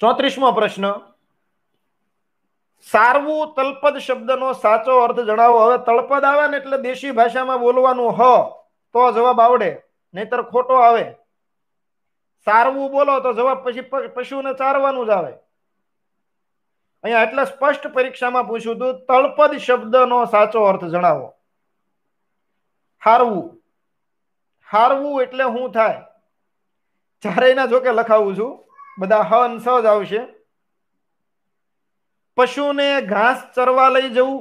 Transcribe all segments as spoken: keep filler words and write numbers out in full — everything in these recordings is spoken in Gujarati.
ચોત્રીસમો પ્રશ્ન, સારવું તળપદ શબ્દનો સાચો અર્થ જણાવો. હવે તળપદ આવે ને એટલે દેશી ભાષામાં બોલવાનું હ તો જવાબ આવડે, નહીતર ખોટો આવે. સારવું બોલો તો જવાબ પછી પશુને ચારવાનું જ આવે. અહીંયા એટલે સ્પષ્ટ પરીક્ષામાં પૂછ્યું હતું, તળપદ શબ્દનો સાચો અર્થ જણાવો. હારવું, હારવું એટલે હું થાય. ચારે ના જોકે લખાવું છું, બધા હ અને સ જ આવશે. પશુને ઘાસ ચરવા લઈ જવું,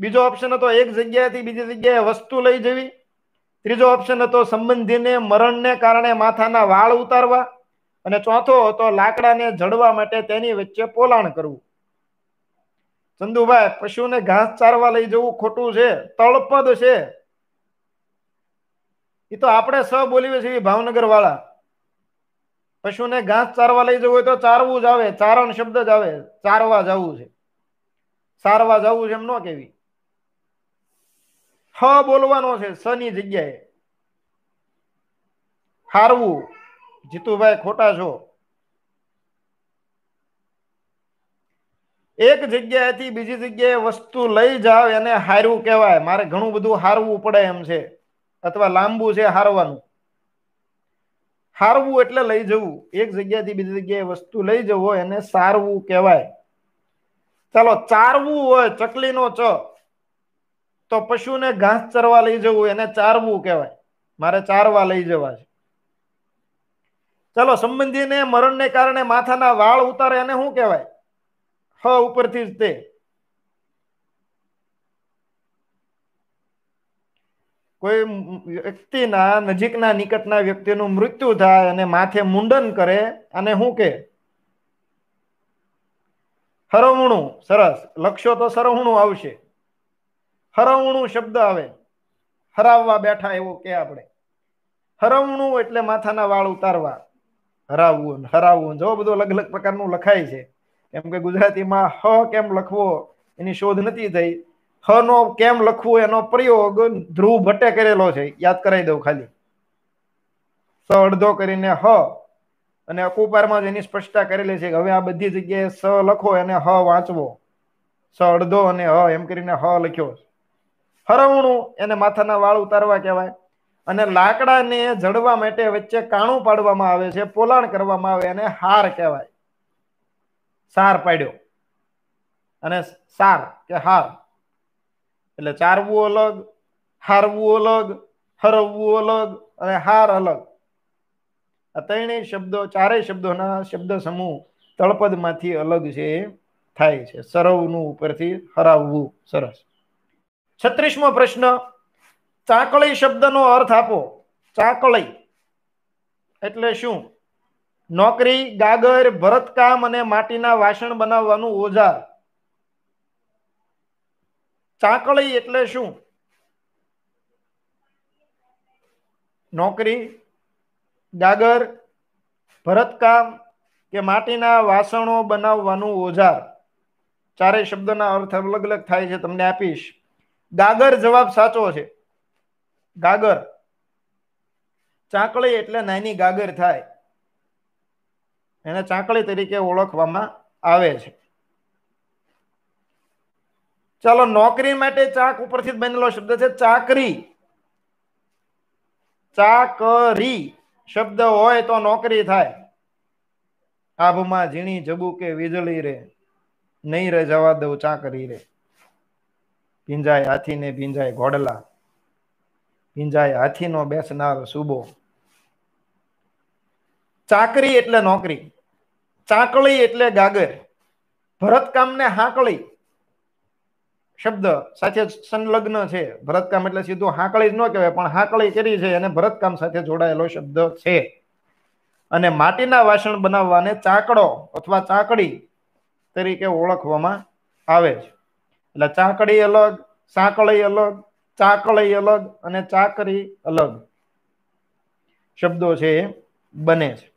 બીજો ઓપ્શન હતો એક જગ્યાએથી બીજી જગ્યાએ વસ્તુ લઈ જવી. ત્રીજો ઓપ્શન હતો સંબંધીને મરણને કારણે માથાના વાળ ઉતારવા. અને ચોથો હતો લાકડાને જડવા માટે તેની વચ્ચે પોલાણ કરવું. ચંદુભાઈ, પશુને ઘાસ ચારવા લઈ જવું ખોટું છે, તળપદ છે. એ તો આપણે સ બોલીએ છીએ ભાવનગર વાળા. પશુને ઘાસ ચારવા લઈ જવું હોય તો ચારવું જ આવે, ચારણ શબ્દ જ આવે. ચારવા જવું છે, સારવા જવું છે એમ ન કેવી. હ બોલવાનો છે સ ની જગ્યાએ. હારવું, જીતુભાઈ ખોટા છો. એક જગ્યાએથી બીજી જગ્યાએ વસ્તુ લઈ જાવ એને હારવું કહેવાય. મારે ઘણું બધું હારવું પડે એમ છે, અથવા લાંબુ છે હારવાનું. હારવું એટલે લઈ જવું, એક જગ્યાએથી બીજી જગ્યાએ વસ્તુ લઈ જવો એને સારવું કહેવાય. ચાલો, ચારવું હોય ચકલીનો ચ તો પશુને ઘાસ ચરવા લઈ જવું એને ચારવું કહેવાય. મારે ચારવા લઈ જવા છે. ચાલો, સંબંધીને મરણને કારણે માથાના વાળ ઉતારે એને શું કહેવાય? હ ઉપરથી જ તે. કોઈ વ્યક્તિના નજીકના નિકટના વ્યક્તિનું મૃત્યુ થાય અને માથે મુંડન કરે અને શું કે? હરવણું. સરસ લખશો તો સરવણું આવશે. હરવણું શબ્દ આવે, હરાવવા બેઠા એવો કે આપણે. હરવણું એટલે માથાના વાળ ઉતારવા. હરાવવું, હરાવવું, જો બધું અલગ અલગ પ્રકારનું લખાય છે. કેમ કે ગુજરાતીમાં હ કેમ લખવો એની શોધ નથી થઈ. હ નો કેમ લખવું એનો પ્રયોગ ધ્રુવ ભટ્ટે કરેલો છે, યાદ કરાવી દઉં ખાલી. સ અડધો કરીને હ, અને અકુપારમાં જ એની સ્પષ્ટતા કરેલી છે. હવે આ બધી જગ્યાએ સ લખો એને હ વાંચવો. સ અડધો અને હ એમ કરીને હ લખ્યો. હરવણું એને માથાના વાળ ઉતારવા કહેવાય. અને લાકડાને જડવા માટે વચ્ચે કાણું પાડવામાં આવે છે, પોલાણ કરવામાં આવે, એને હાર કહેવાય. સાર પાડ્યો અને સાર કે હાર એટલે ચારવું અલગ, હારવું અલગ, હરવવું અલગ અને હાર અલગ. આ ત્રણેય શબ્દો, ચારેય શબ્દોના શબ્દ સમૂહ તળપદમાંથી અલગ છે એ થાય છે. સરવનું ઉપરથી હરાવવું. સરસ. છત્રીસમો પ્રશ્ન, ચાકળી શબ્દનો અર્થ આપો. ચાકળી એટલે શું? નોકરી, ગાગર, ભરતકામ અને માટીના વાસણ બનાવવાનું ઓજાર. ચાકળી એટલે શું? નોકરી, ગાગર, ભરતકામ કે માટીના વાસણો બનાવવાનું ઓજાર. ચારેય શબ્દના અર્થ અલગ અલગ થાય છે, તમને આપીશ. ગાગર જવાબ સાચો છે. ગાગર. ચાકળી એટલે નાની ગાગર થાય, એને ચાકળી તરીકે ઓળખવામાં આવે છે. ચાલો, નોકરી માટે ચાક ઉપરથી બનેલો શબ્દ છે ચાકરી. ચાકરી શબ્દ હોય તો નોકરી થાય. આભમાં ઝીણી જબુકે વીજળી રે, નહીં રે જવા દઉં ચાકરી રે. ભીંજાય હાથી ને ભીંજાય ઘોડલા, ભીંજાય હાથીનો બેસનાર સુબો. ચાકરી એટલે નોકરી, ચાકળી એટલે ગાગર, ભરતકામને હાકળી. શબ્દ સાથે સંલગ્ન છે. ભરતકામ એટલે સીધું હાકળી જ ન કહેવાય, પણ હાકળી કરી છે અને ભરતકામ સાથે જોડાયેલો શબ્દ છે. અને માટીના વાસણ બનાવવાને ચાકડો અથવા ચાકડી તરીકે ઓળખવામાં આવે છે. એટલે ચાકડી અલગ, સાંકળી અલગ, ચાકળી અલગ અને ચાકરી અલગ શબ્દો છે એ બને છે.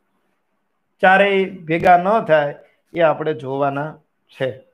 ચારેય ભેગા ન થાય એ આપણે જોવાના છે.